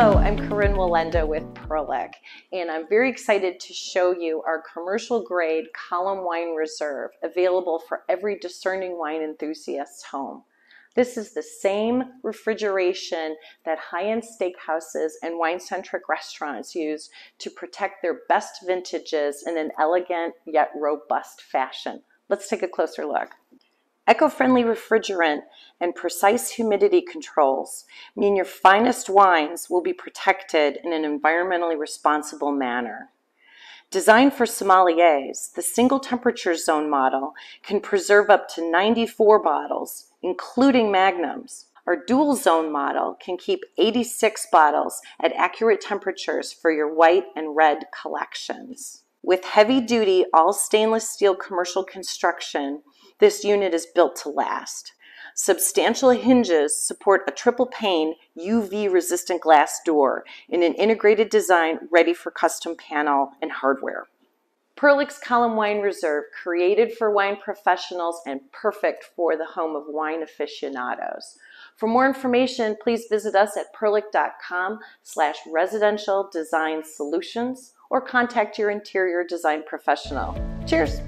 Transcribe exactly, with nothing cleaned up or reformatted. Hello, I'm Corinne Wallenda with Perlick, and I'm very excited to show you our commercial grade Column Wine Reserve, available for every discerning wine enthusiast's home. This is the same refrigeration that high-end steakhouses and wine-centric restaurants use to protect their best vintages in an elegant yet robust fashion. Let's take a closer look. Eco-friendly refrigerant and precise humidity controls mean your finest wines will be protected in an environmentally responsible manner. Designed for sommeliers, the single temperature zone model can preserve up to ninety-four bottles, including magnums. Our dual zone model can keep eighty-six bottles at accurate temperatures for your white and red collections. With heavy-duty, all stainless steel commercial construction, this unit is built to last. Substantial hinges support a triple-pane U V-resistant glass door in an integrated design ready for custom panel and hardware. Perlick's Column Wine Reserve, created for wine professionals and perfect for the home of wine aficionados. For more information, please visit us at perlick dot com slash residential design solutions or contact your interior design professional. Cheers!